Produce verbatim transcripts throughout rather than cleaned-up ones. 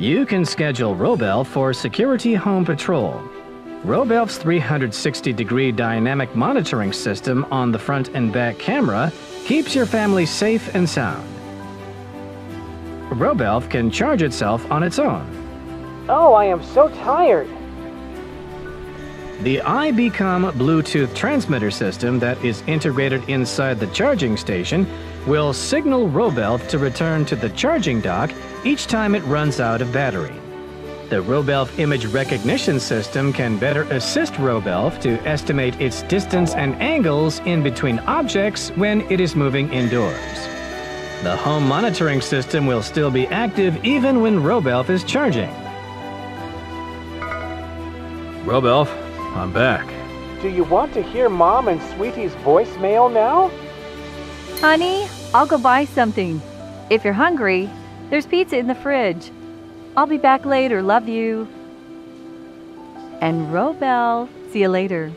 You can schedule Robelv for security home patrol. Robelv's three hundred sixty degree dynamic monitoring system on the front and back camera keeps your family safe and sound. Robelv can charge itself on its own. Oh, I am so tired. The iBcom Bluetooth transmitter system that is integrated inside the charging station will signal Robelv to return to the charging dock each time it runs out of battery. The Robelv image recognition system can better assist Robelv to estimate its distance and angles in between objects when it is moving indoors. The home monitoring system will still be active even when Robelv is charging. Robelv, I'm back. Do you want to hear Mom and Sweetie's voicemail now? Honey, I'll go buy something. If you're hungry, there's pizza in the fridge. I'll be back later. Love you. And Robelv, see you later.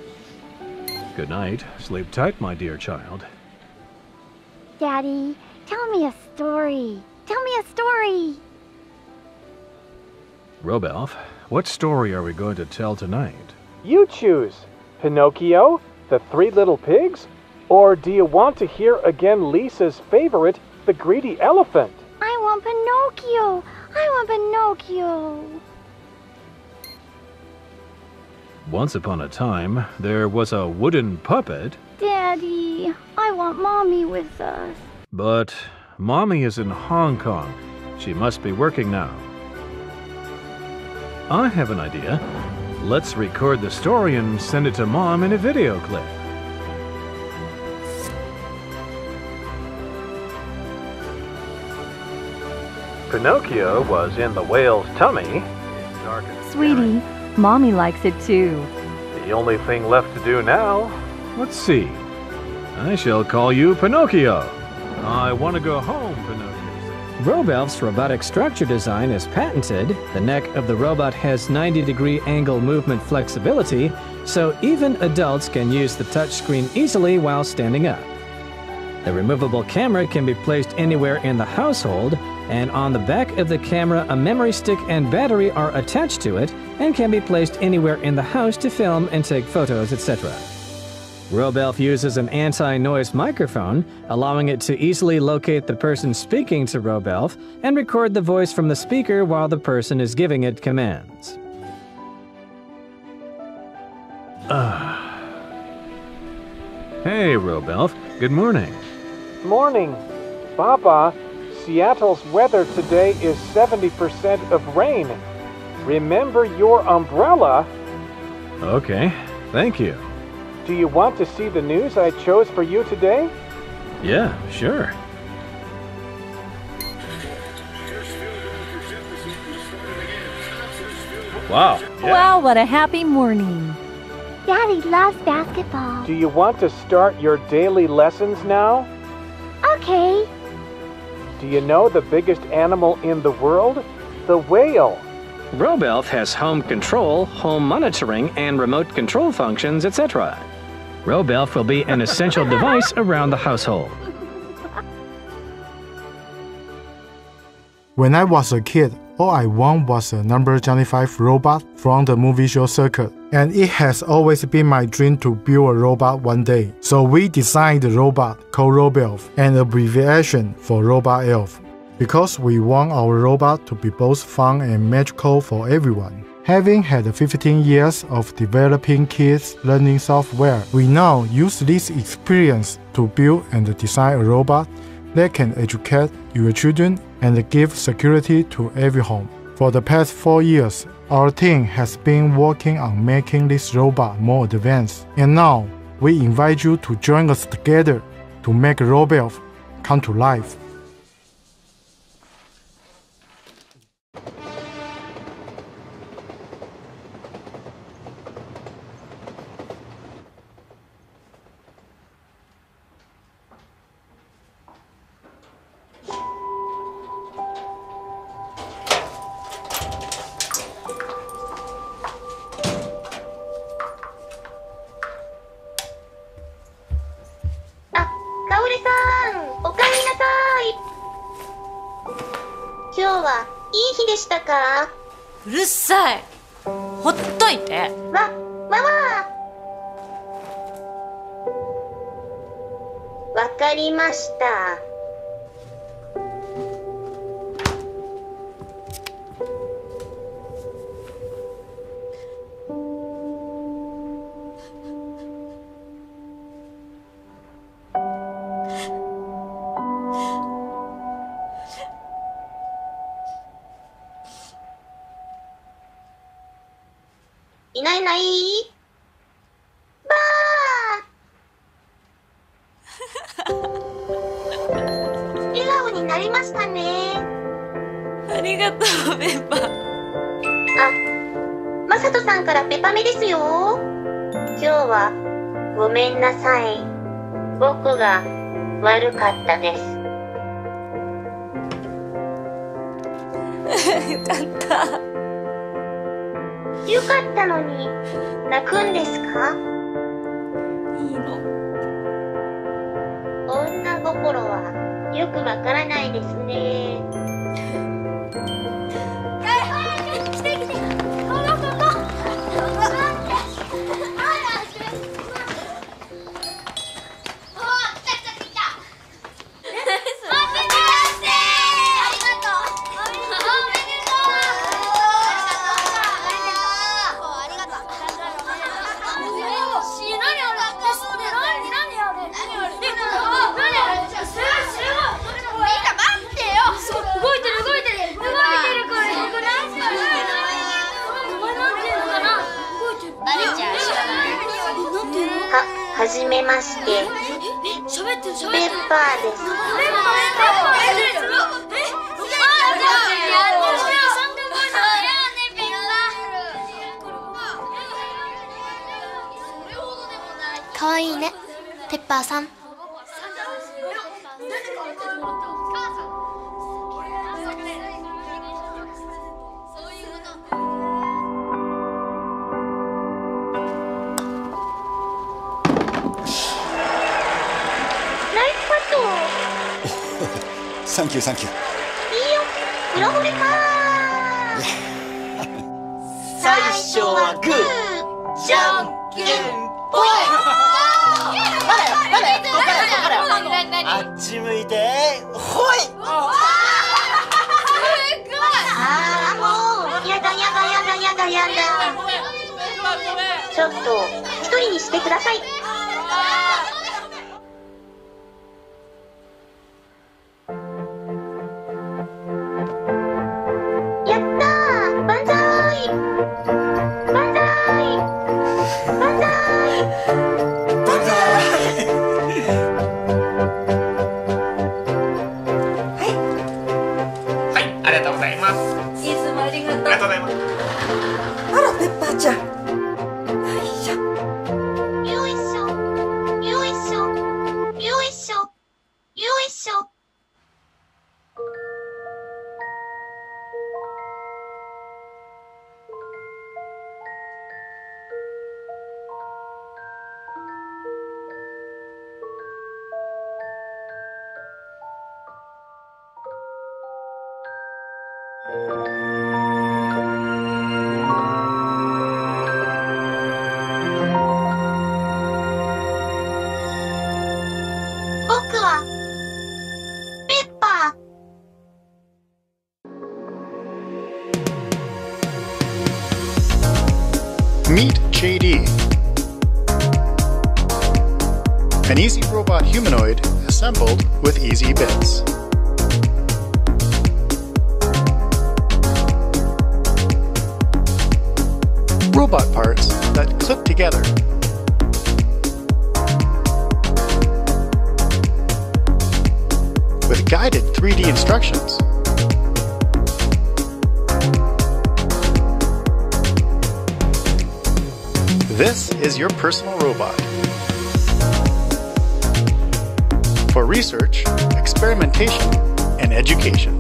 Good night. Sleep tight, my dear child. Daddy, tell me a story. Tell me a story. Robelv, what story are we going to tell tonight? You choose. Pinocchio, the Three Little Pigs, or do you want to hear again Lisa's favorite, the Greedy Elephant? I want Pinocchio! I want Pinocchio! Once upon a time, there was a wooden puppet. Daddy, I want Mommy with us. But Mommy is in Hong Kong. She must be working now. I have an idea. Let's record the story and send it to Mom in a video clip. Pinocchio was in the whale's tummy. Sweetie, Mommy likes it too. The only thing left to do now... Let's see. I shall call you Pinocchio. I want to go home, Pinocchio. Robelv's robotic structure design is patented, the neck of the robot has ninety degree angle movement flexibility, so even adults can use the touchscreen easily while standing up. The removable camera can be placed anywhere in the household, and on the back of the camera a memory stick and battery are attached to it and can be placed anywhere in the house to film and take photos, et cetera. Robelv uses an anti-noise microphone, allowing it to easily locate the person speaking to Robelv and record the voice from the speaker while the person is giving it commands. Uh. Hey, Robelv. Good morning. Morning. Papa, Seattle's weather today is seventy percent of rain. Remember your umbrella. Okay, thank you. Do you want to see the news I chose for you today? Yeah, sure. Wow. Yeah. Wow, what a happy morning. Daddy loves basketball. Do you want to start your daily lessons now? Okay. Do you know the biggest animal in the world? The whale. Robelv has home control, home monitoring, and remote control functions, et cetera. Robelv will be an essential device around the household. When I was a kid, all I wanted was a number twenty-five robot from the movie show circuit, and it has always been my dream to build a robot one day. So we designed the robot called Robelv, an abbreviation for Robot Elf, because we want our robot to be both fun and magical for everyone. Having had fifteen years of developing kids' learning software, we now use this experience to build and design a robot that can educate your children and give security to every home. For the past four years, our team has been working on making this robot more advanced, and now we invite you to join us together to make Robelv come to life. 元気でしたか？うるさい、ほっといて。わ、ママ。わかりました。いないいないばー笑顔になりましたね。ありがとう、ペパ。あ、マサトさんからペパ目ですよ。今日はごめんなさい、僕が悪かったですよかった。よかったのに泣くんですか？いいの。女心はよくわからないですね。来て来て、ほらここ。はじめまして、ペッパーです。かわいいね、ペッパーさん。サンキューサンキュー。いいよ、黒骨かー。最初はグー、じゃんけんぽい。あっち向いてほい。すごい。ああ、もうやだやだやだやだやだ。ちょっと一人にしてください。Meet J D, an EZ-Robot humanoid assembled with E Z-Bits. Robot parts that clip together. With guided three D instructions. This is your personal robot. For research, experimentation, and education.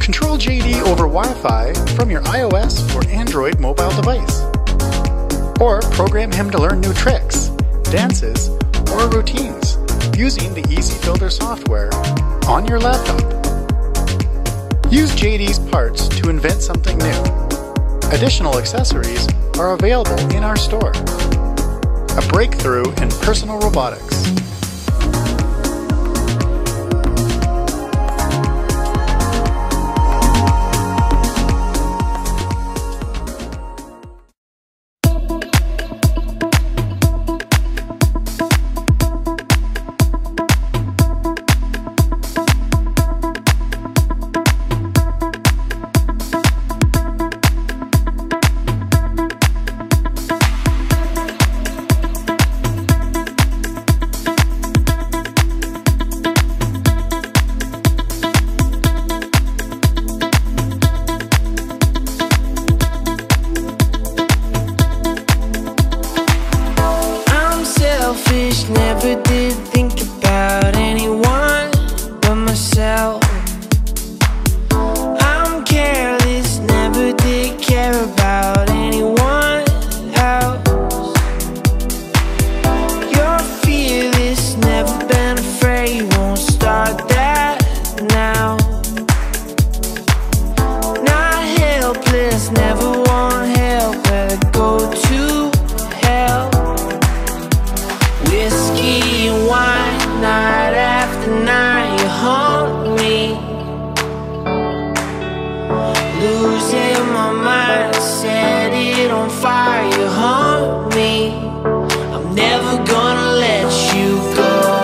Control J D over Wi-Fi from your iOS or Android mobile device. Or program him to learn new tricks, dances, or routines using the EasyBuilder software on your laptop. Use J D's parts to invent something new. Additional accessories are available in our store. A breakthrough in personal robotics. Never did think about anyone but myself. I'm careless, never did care about anyone else. You're fearless, never been afraid, won't start that now. Not helpless, never want help, where to go to hell. Whiskey and wine, night after night, you haunt me. Losing my mind, set it on fire, you haunt me. I'm never gonna let you go.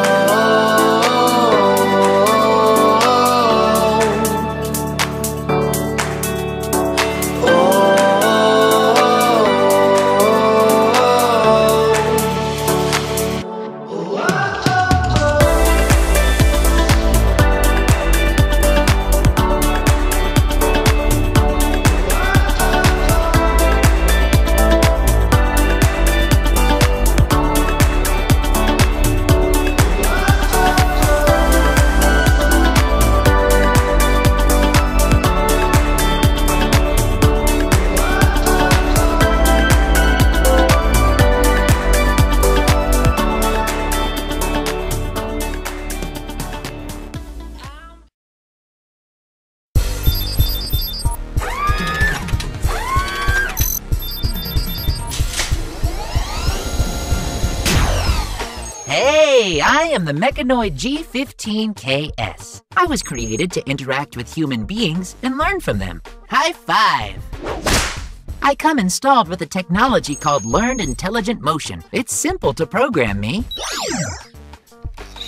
I am the Meccanoid G fifteen K S. I was created to interact with human beings and learn from them. High five! I come installed with a technology called Learned Intelligent Motion. It's simple to program me.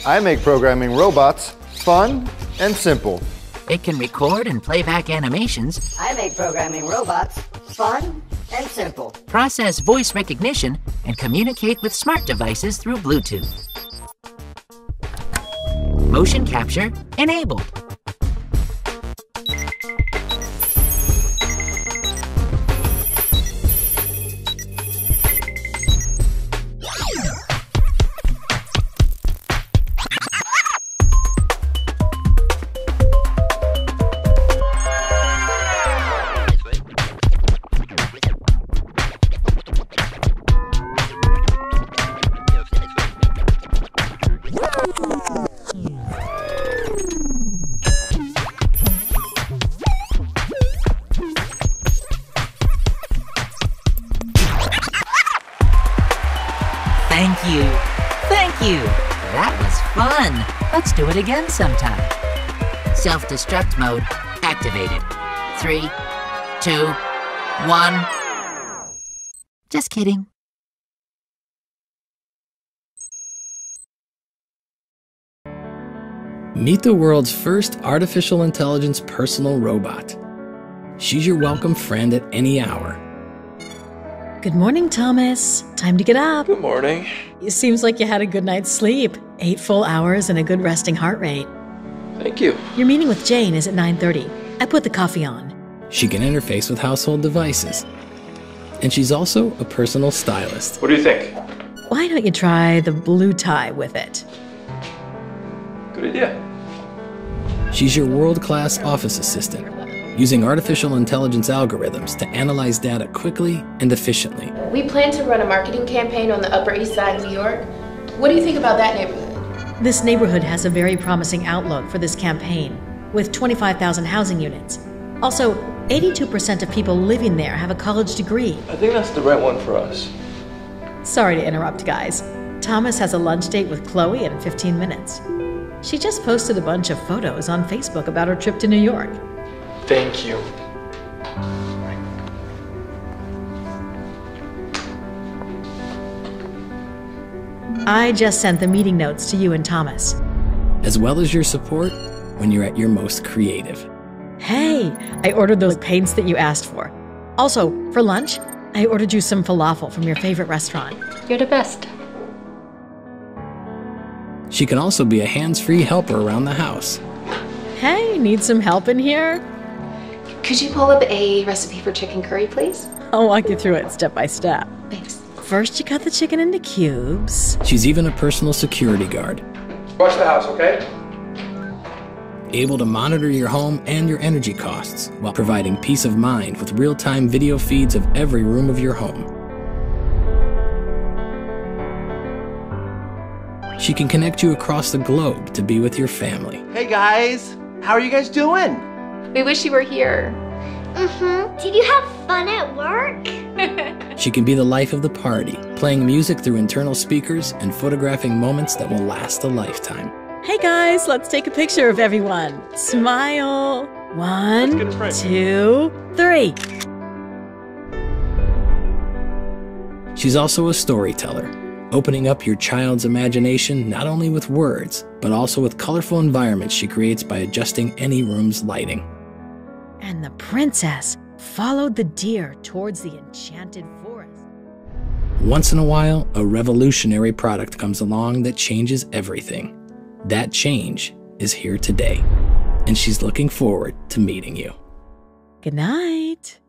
I make programming robots fun and simple. It can record and play back animations. I make programming robots fun and simple. Process voice recognition and communicate with smart devices through Bluetooth. Motion capture enabled. Thank you. Thank you. That was fun. Let's do it again sometime. Self-destruct mode activated. Three, two, one. Just kidding. Meet the world's first artificial intelligence personal robot. She's your welcome friend at any hour. Good morning, Thomas. Time to get up. Good morning. It seems like you had a good night's sleep. Eight full hours and a good resting heart rate. Thank you. Your meeting with Jane is at nine thirty. I put the coffee on. She can interface with household devices. And she's also a personal stylist. What do you think? Why don't you try the blue tie with it? Good idea. She's your world-class office assistant, using artificial intelligence algorithms to analyze data quickly and efficiently. We plan to run a marketing campaign on the Upper East Side of New York. What do you think about that neighborhood? This neighborhood has a very promising outlook for this campaign. with twenty-five thousand housing units. Also, eighty-two percent of people living there have a college degree. I think that's the right one for us. Sorry to interrupt, guys. Thomas has a lunch date with Chloe in fifteen minutes. She just posted a bunch of photos on Facebook about her trip to New York. Thank you. I just sent the meeting notes to you and Thomas. As well as your support when you're at your most creative. Hey, I ordered those paints that you asked for. Also, for lunch, I ordered you some falafel from your favorite restaurant. You're the best. She can also be a hands-free helper around the house. Hey, need some help in here? Could you pull up a recipe for chicken curry, please? I'll walk you through it step by step. Thanks. First, you cut the chicken into cubes. She's even a personal security guard. Watch the house, okay? Able to monitor your home and your energy costs while providing peace of mind with real-time video feeds of every room of your home. She can connect you across the globe to be with your family. Hey guys, how are you guys doing? We wish you were here. Mm-hmm. Did you have fun at work? She can be the life of the party, playing music through internal speakers and photographing moments that will last a lifetime. Hey guys, let's take a picture of everyone. Smile. One, two, three. She's also a storyteller, opening up your child's imagination not only with words, but also with colorful environments she creates by adjusting any room's lighting. And the princess followed the deer towards the enchanted forest. Once in a while, a revolutionary product comes along that changes everything. That change is here today, and she's looking forward to meeting you. Good night.